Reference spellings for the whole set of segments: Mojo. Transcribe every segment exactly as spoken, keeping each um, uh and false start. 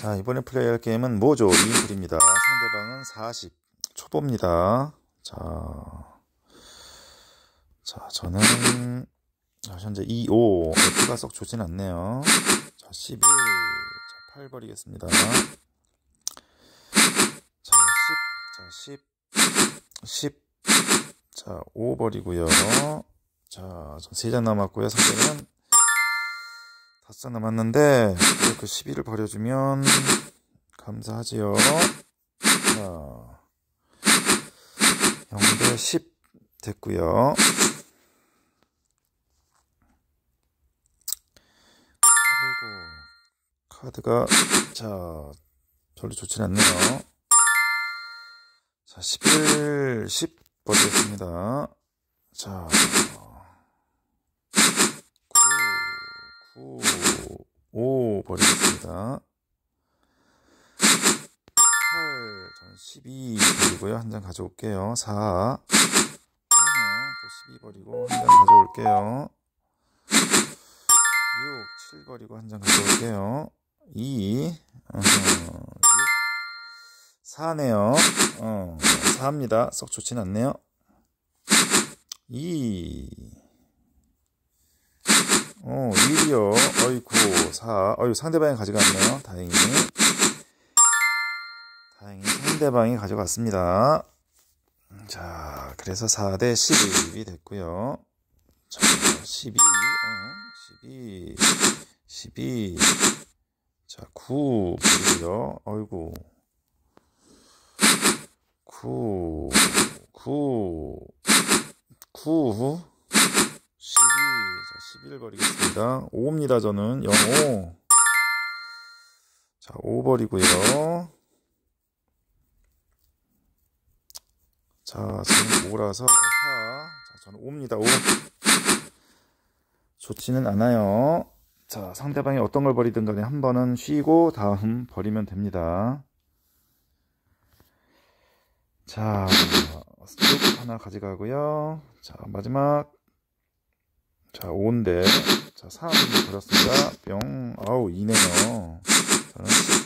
자, 이번에 플레이할 게임은 모조 이 인풀입니다. 상대방은 사십 초보입니다. 자, 자 저는 현재 이, 오, F가 썩 좋진 않네요. 자, 십일, 자, 팔 버리겠습니다. 자, 십, 자, 십, 십, 자, 오 버리고요. 자, 세 장 남았고요. 상대는 다섯 장 남았는데 그 십일을 버려주면 감사하지요. 자, 영 대 십 됐고요. 아이고, 카드가 자 별로 좋진 않네요. 자, 십일, 십 버리겠습니다. 자, 오 버리겠습니다. 팔, 저는 십이 버리고요. 한 장 가져올게요. 사, 또 십이 버리고 한 장 가져올게요. 육, 칠 버리고 한 장 가져올게요. 이, 어, 사네요. 어, 사입니다. 썩 좋진 않네요. 이, 어, 일이요. 어이구, 사. 어이, 상대방이 가져갔네요. 다행히. 다행히 상대방이 가져갔습니다. 자, 그래서 사 대 십일이 됐고요. 자, 십이. 어, 십이. 십이. 자, 구. 그리고요. 어이구. 구. 구. 구. 십일 버리겠습니다. 오입니다. 저는 영, 오. 자, 오 버리고요. 자, 저는 오라서 사. 자, 저는 오입니다. 오. 좋지는 않아요. 자, 상대방이 어떤 걸 버리든 간에 한 번은 쉬고 다음 버리면 됩니다. 자, 스톱 하나 가져가고요. 자, 마지막. 자, 오인데, 자, 삼 받았습니다. 뿅, 아우, 이네요. 저는 십오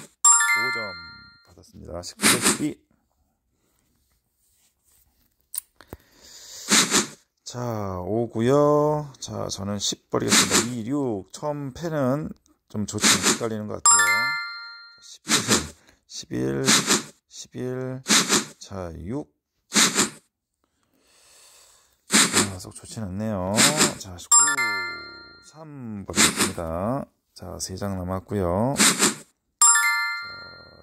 점 받았습니다. 십구 대 십이. 자, 오고요. 자, 저는 십 버리겠습니다. 이, 육. 처음 패는 좀 좋지, 헷갈리는 것 같아요. 십일, 십일, 자, 육. 썩 좋진 않네요. 자, 십구, 삼 버리겠습니다. 자, 세 장 남았고요. 자,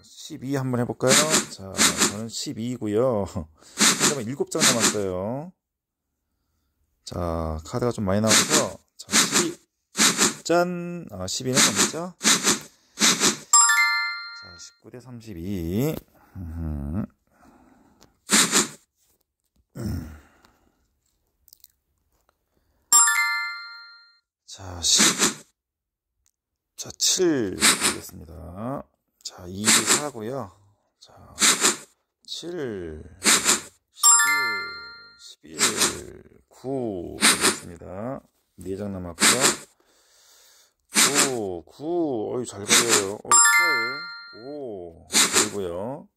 십이 한번 해볼까요? 자, 저는 십이고요. 상대방 일곱 장 남았어요. 자, 카드가 좀 많이 나와서 자, 십이. 짠! 아, 십이는 넘죠? 자, 십구 대 삼십이. 으흠. 자, 십. 자, 칠 보겠습니다. 자, 이, 사고요. 자, 칠, 십일, 십일, 구 보겠습니다. 네 장 남았고요. 구, 구, 어이, 잘 버려요. 어이, 팔, 오, 그리고요.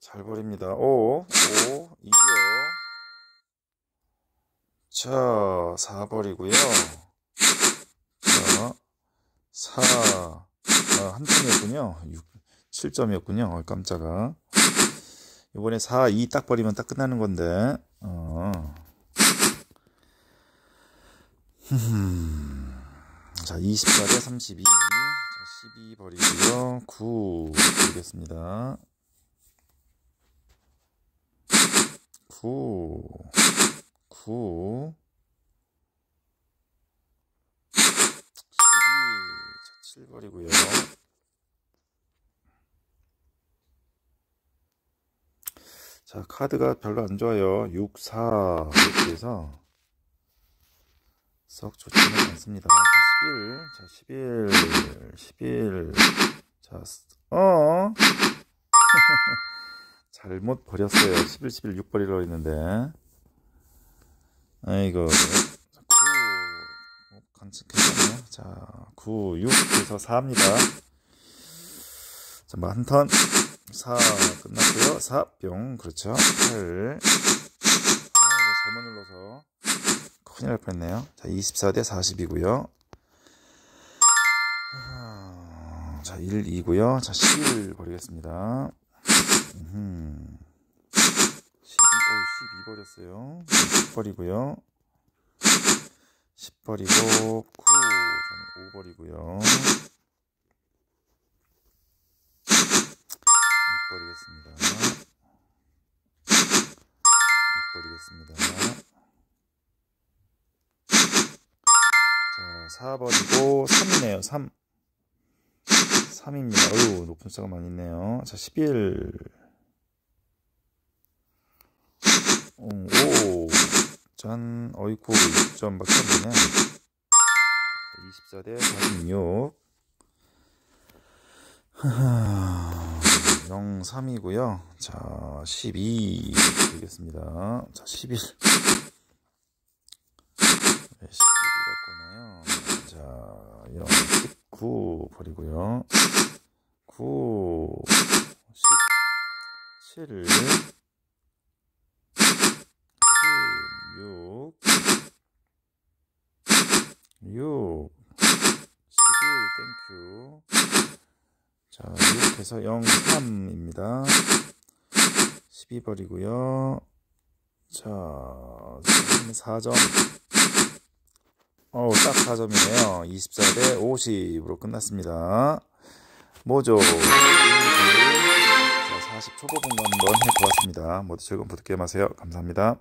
잘 버립니다. 오, 오, 이요. 자, 사 버리고요. 자, 사, 아, 한 점이었군요. 육, 칠 점이었군요. 깜짝아. 이번에 사, 이 딱 버리면 딱 끝나는 건데. 어. 자, 이십사 대 삼십이. 자, 십이 버리고요. 구 버리겠습니다. 구. 구, 십이, 칠 버리고요. 자, 카드가 별로 안 좋아요. 육, 사 이렇게 해서 썩 좋지는 않습니다. 자, 십일, 자, 십일, 십일, 자, 어, 잘못 버렸어요. 십일, 십일, 육 버리려고 했는데. 아이고, 구, 괜찮네요. 자, 구, 육, 그래서 사입니다. 자, 뭐 한 턴. 사 끝났고요. 사 뿅. 그렇죠. 팔. 아, 잘못 눌러서 큰일 날 뻔했네요. 자, 이십사 대 사십이고요. 자, 일, 이고요. 자, 십을 버리겠습니다. 음. 십이, 오, 십이 버렸어요. 십 버리고요. 십 버리고, 구, 저는 오 버리고요. 육 버리겠습니다. 육 버리겠습니다. 자, 사 버리고, 삼이네요. 삼. 삼입니다. 어휴, 높은 숫자가 많이 있네요. 자, 십일. 오. 짠. 어이쿠, 육 점밖에 안 되네. 이십사 대 사십육. 영, 삼이고요. 자, 십이. 되겠습니다. 자, 십일. 네, 십일을 갖고 나요. 자, 이런. 구 버리고요. 구, 십, 칠, 십육, 육, 십일, 땡큐. 자, 육 해서 영, 삼입니다. 십이 버리고요. 자, 사 점. 어우, 딱 사 점이네요. 이십사 대 오십으로 끝났습니다. 모조. 자, 사십 초보 공부 한번 해보았습니다. 모두 즐거운 보드게임 하세요. 감사합니다.